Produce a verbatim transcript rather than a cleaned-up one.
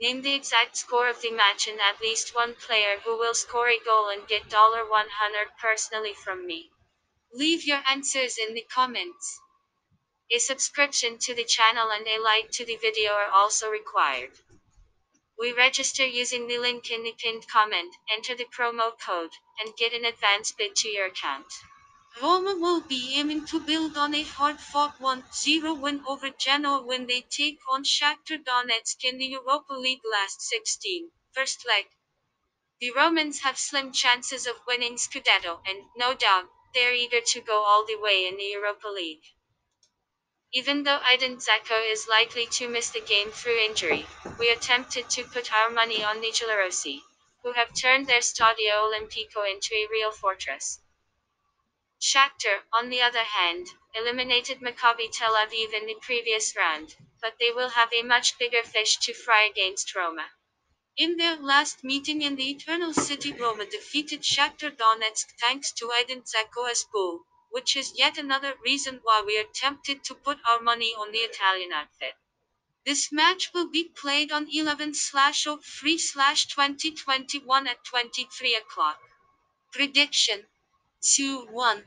Name the exact score of the match and at least one player who will score a goal and get one hundred dollars personally from me. Leave your answers in the comments. A subscription to the channel and a like to the video are also required. We register using the link in the pinned comment, enter the promo code, and get an advance bid to your account. Roma will be aiming to build on a hard-fought one zero win over Genoa when they take on Shakhtar Donetsk in the Europa League last sixteen, first leg. The Romans have slim chances of winning Scudetto and, no doubt, they're eager to go all the way in the Europa League. Even though Edin Dzeko is likely to miss the game through injury, we attempted to put our money on Nigellarossi, who have turned their Stadio Olimpico into a real fortress. Shakhtar, on the other hand, eliminated Maccabi Tel Aviv in the previous round, but they will have a much bigger fish to fry against Roma. In their last meeting in the Eternal City, Roma defeated Shakhtar Donetsk thanks to Edin Dzeko as goal, which is yet another reason why we are tempted to put our money on the Italian outfit. This match will be played on eleven oh three twenty twenty-one at twenty-three o'clock. Prediction: two one.